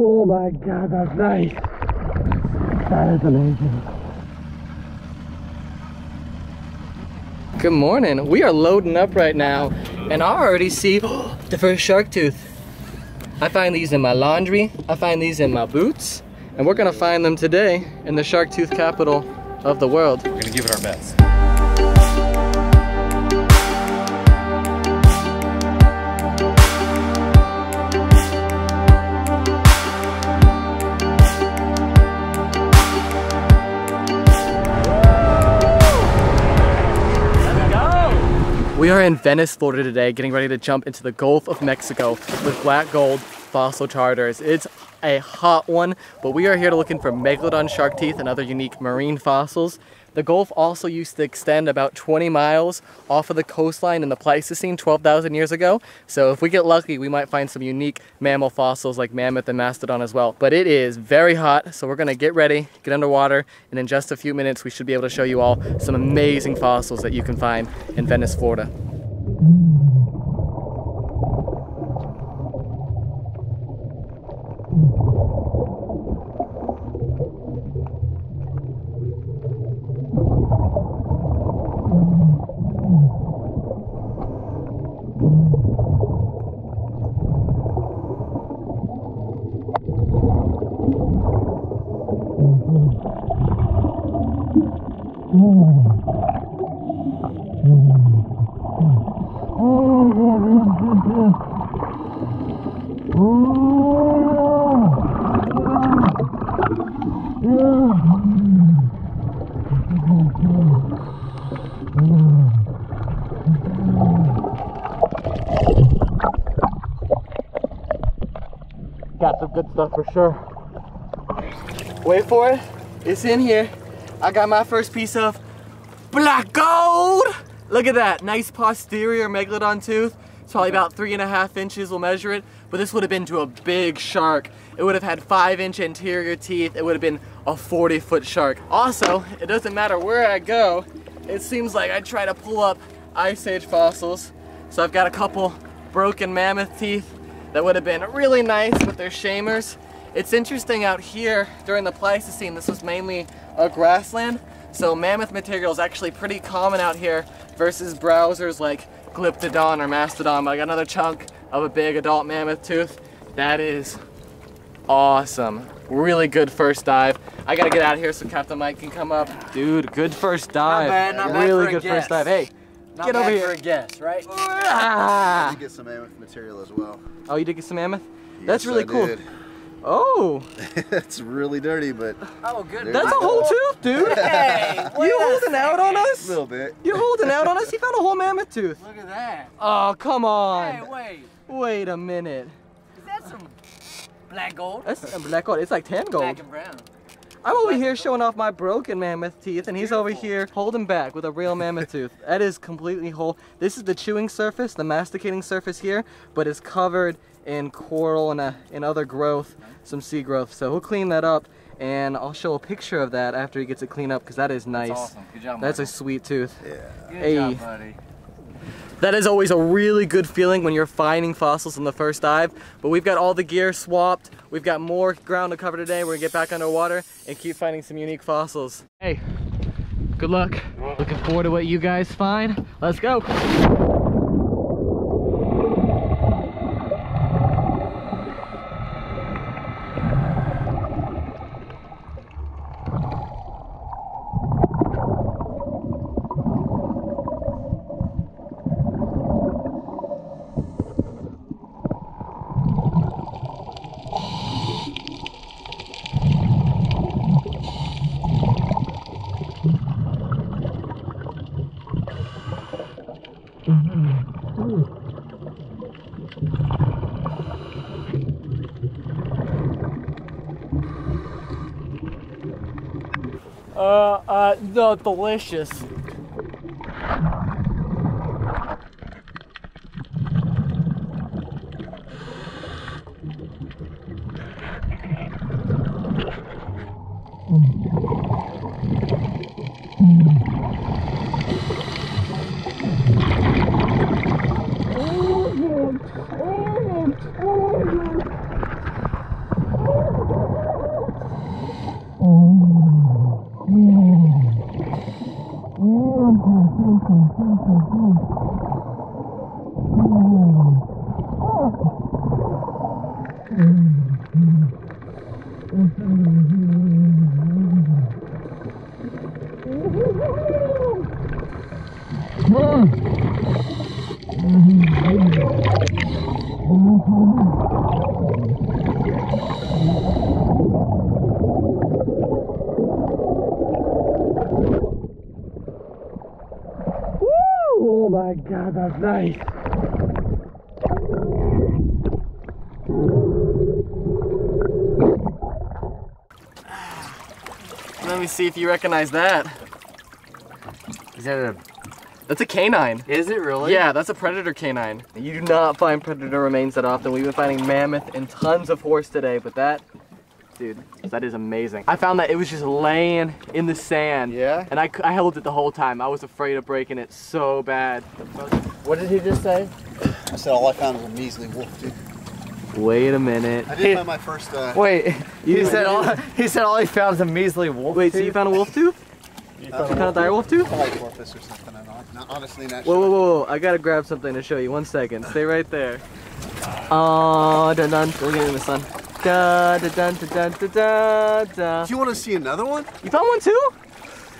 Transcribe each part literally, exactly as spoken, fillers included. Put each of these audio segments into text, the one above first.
Oh my God, that's nice. That is amazing. Good morning. We are loading up right now, and I already see oh, the first shark tooth. I find these in my laundry. I find these in my boots, and we're gonna find them today in the shark tooth capital of the world. We're gonna give it our best. We are in Venice, Florida today, getting ready to jump into the Gulf of Mexico with Black Gold Fossil Charters. It's a hot one, but we are here looking for Megalodon shark teeth and other unique marine fossils. The Gulf also used to extend about twenty miles off of the coastline in the Pleistocene twelve thousand years ago. So if we get lucky, we might find some unique mammal fossils like mammoth and mastodon as well. But it is very hot, so we're gonna get ready, get underwater, and in just a few minutes, we should be able to show you all some amazing fossils that you can find in Venice, Florida. Got some good stuff for sure. Wait for it. It's in here. I got my first piece of black gold. Look at that. Nice posterior megalodon tooth. It's probably about three and a half inches. We'll measure it. But this would have been to a big shark. It would have had five inch anterior teeth. It would have been a forty foot shark. Also, it doesn't matter where I go. It seems like I try to pull up Ice Age fossils. So I've got a couple broken mammoth teeth that would have been really nice, but they're shamers. It's interesting out here during the Pleistocene, this was mainly a grassland. So mammoth material is actually pretty common out here versus browsers like Glyptodon or Mastodon. But I got another chunk of a big adult mammoth tooth. That is awesome. Really good first dive. I gotta get out of here so Captain Mike can come up. Dude, good first dive. Not bad, not bad really good guess. first dive. Hey, not get over here. For a guess, right? I did get some mammoth material as well. Oh, you did get some mammoth? Yes, that's really I cool. Did. Oh, that's really dirty, but oh, good. That's a whole tooth, dude. Hey, you holding out on us? A little bit. You're holding out on us. He found a whole mammoth tooth. Look at that. Oh, come on. Hey, wait. Wait a minute. Is that some black gold? That's some black gold. It's like tan gold. Black and brown. I'm over here showing off my broken mammoth teeth, and he's over here holding back with a real mammoth tooth. That is completely whole. This is the chewing surface, the masticating surface here, but it's covered in coral and, a, and other growth, some sea growth. So he'll clean that up, and I'll show a picture of that after he gets it cleaned up, because that is nice. That's awesome. Good job, That's Michael. a sweet tooth. Yeah. Good hey. job, buddy. That is always a really good feeling when you're finding fossils in the first dive, but we've got all the gear swapped. We've got more ground to cover today. We're gonna get back underwater and keep finding some unique fossils. Hey, good luck. Looking forward to what you guys find. Let's go. Uh, uh, no, delicious. God, that's nice. Let me see if you recognize that. Is that a... That's a canine. Is it really? Yeah, that's a predator canine. You do not find predator remains that often. We've been finding mammoth and tons of horse today, but that, dude, that is amazing. I found that it was just laying in the sand. Yeah? And I, I held it the whole time. I was afraid of breaking it so bad. What did he just say? I said all I found was a measly wolf, dude. Wait a minute. I did find my first... Uh... Wait, you said all, he said all he found is a measly wolf Wait, tooth? So you found a wolf tooth? You uh, found a dire wolf tooth? Like porpoise or something. I'm not, honestly not sure. Whoa, whoa, whoa, whoa. I gotta grab something to show you. One second. Stay right there. Oh, dun dun. We'll get in the sun. Da, da, da, da, da, da, da. Do you want to see another one? You found one too?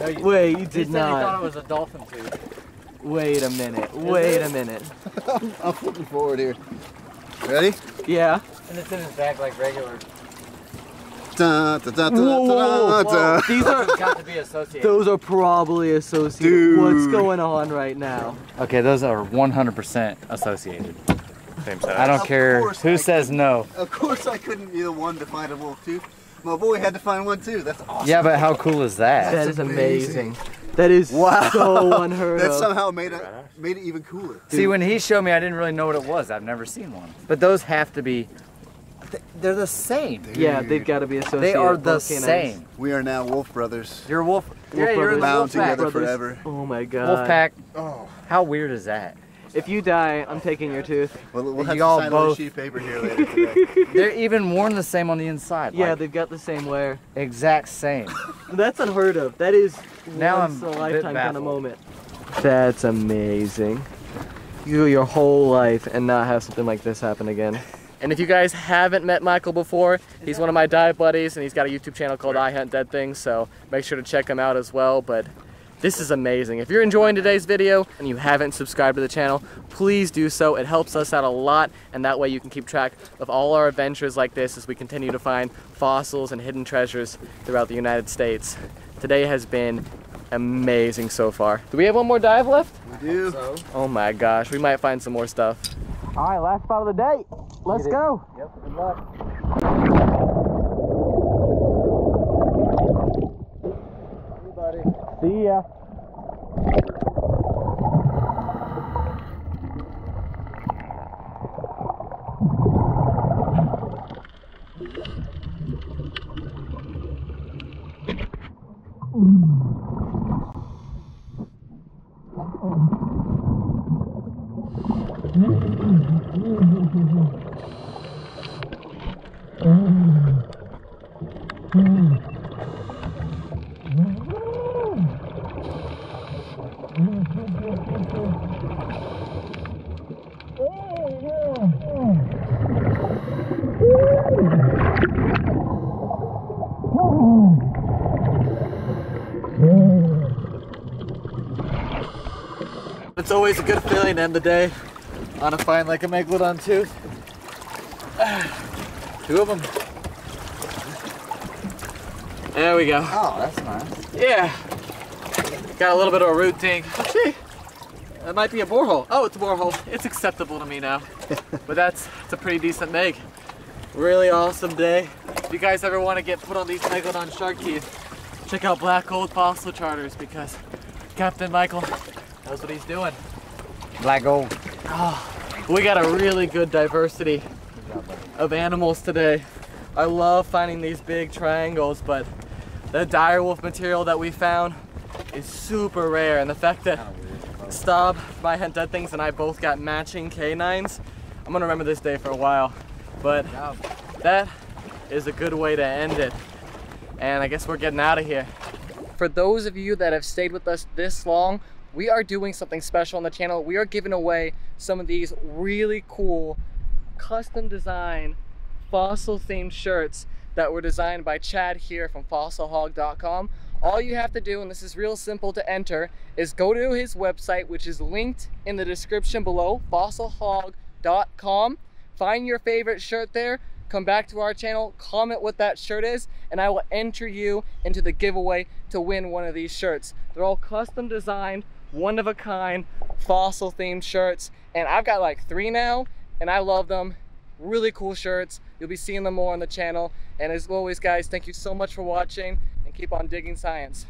No, you, Wait, you did not. You thought it was a dolphin tooth. Wait a minute. Is Wait it? a minute. I'm, I'm looking forward here. Ready? Yeah. And it's in his bag like regular. Da, da, da, da, whoa, da, da, da. Whoa. These are got to be associated. Those are probably associated. Dude. What's going on right now? Okay, those are one hundred percent associated. I don't of care who I says could, no. Of course I couldn't be the one to find a wolf tooth. My boy had to find one too. That's awesome. Yeah, but how cool is that? That's that is amazing. amazing. That is wow. so unheard that of. That somehow made it, made it even cooler. Dude. See, when he showed me, I didn't really know what it was. I've never seen one. But those have to be, they're the same. Dude. Yeah, they've got to be associated. They are the same. Canines. We are now wolf brothers. You're wolf, wolf yeah, brothers. You're bound wolf together brothers. forever. Oh my God. Wolf pack. Oh. How weird is that? If you die, I'm taking your tooth. Well, we'll have you all both. Sheet paper here later today. They're even worn the same on the inside. Yeah, like, they've got the same wear. Exact same. That's unheard of. That is now once I'm a lifetime kind of moment. That's amazing. You go your whole life and not have something like this happen again. And if you guys haven't met Michael before, he's one of my dive buddies, and he's got a YouTube channel called I Hunt Dead Things, so make sure to check him out as well. But this is amazing. If you're enjoying today's video and you haven't subscribed to the channel, please do so. It helps us out a lot, and that way you can keep track of all our adventures like this as we continue to find fossils and hidden treasures throughout the United States. Today has been amazing so far. Do we have one more dive left? We do. So. Oh my gosh, we might find some more stuff. All right, last spot of the day. Let's go. Yep, good luck. Everybody. See ya. It's always a good feeling to end the day on a find like a Megalodon tooth. Two of them. There we go. Oh, that's nice. Yeah. Got a little bit of a root ding. Oh, gee. That might be a borehole. Oh, it's a borehole. It's acceptable to me now. But that's it's a pretty decent meg. Really awesome day. If you guys ever want to get put on these Megalodon shark teeth, check out Black Gold Fossil Charters, because Captain Michael knows what he's doing. Black gold. Oh, we got a really good diversity of animals today. I love finding these big triangles, but the dire wolf material that we found is super rare, and the fact that Stob, my Hunt Dead Things, and I both got matching canines, I'm gonna remember this day for a while. But that is a good way to end it. And I guess we're getting out of here. For those of you that have stayed with us this long, we are doing something special on the channel. We are giving away some of these really cool custom design fossil themed shirts that were designed by Chad here from Fossil Hog dot com. All you have to do, and this is real simple to enter, is go to his website, which is linked in the description below, Fossil Hog dot com. Find your favorite shirt there, come back to our channel, comment what that shirt is, and I will enter you into the giveaway to win one of these shirts. They're all custom designed, one of a kind, fossil themed shirts, and I've got like three now and I love them. Really cool shirts. You'll be seeing them more on the channel. And as always guys, thank you so much for watching and keep on digging science.